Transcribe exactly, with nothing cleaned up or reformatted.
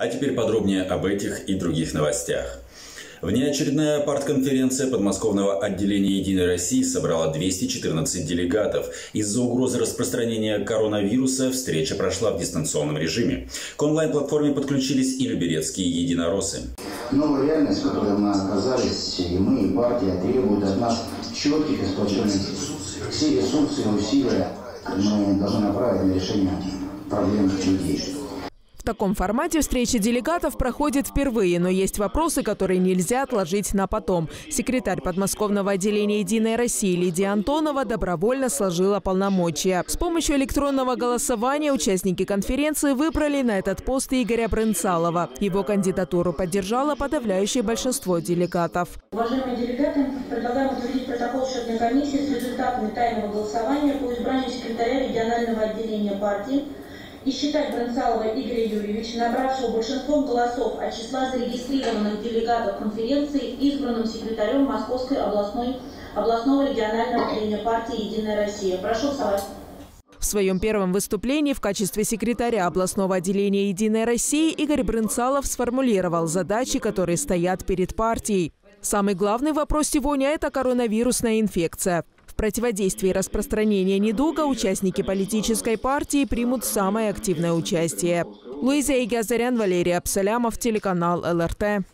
А теперь подробнее об этих и других новостях. Внеочередная партконференция подмосковного отделения «Единой России» собрала двести четырнадцать делегатов. Из-за угрозы распространения коронавируса встреча прошла в дистанционном режиме. К онлайн-платформе подключились и люберецкие единороссы. Новая реальность, в которой мы оказались, и мы, и партия, требует от нас четких и сплоченных все ресурсы и усилия. Мы должны направить на решение проблем людей. В таком формате встреча делегатов проходит впервые, но есть вопросы, которые нельзя отложить на потом. Секретарь подмосковного отделения «Единой России» Лидия Антонова добровольно сложила полномочия. С помощью электронного голосования участники конференции выбрали на этот пост Игоря Брынцалова. Его кандидатуру поддержало подавляющее большинство делегатов. Уважаемые делегаты, предлагаем утвердить протокол счетной комиссии с результатами тайного голосования по избранию секретаря регионального отделения партии и считать Брынцалова Игоря Юрьевича, набравшего большинством голосов от числа зарегистрированных делегатов конференции, избранным секретарем Московской областной, областного регионального отделения партии «Единая Россия». Прошу голосовать. В своем первом выступлении в качестве секретаря областного отделения «Единой России» Игорь Брынцалов сформулировал задачи, которые стоят перед партией. Самый главный вопрос сегодня – это коронавирусная инфекция. В противодействии распространению недуга участники политической партии примут самое активное участие. Луиза Егиазарян, Валерий Абсалямов, телеканал ЛРТ.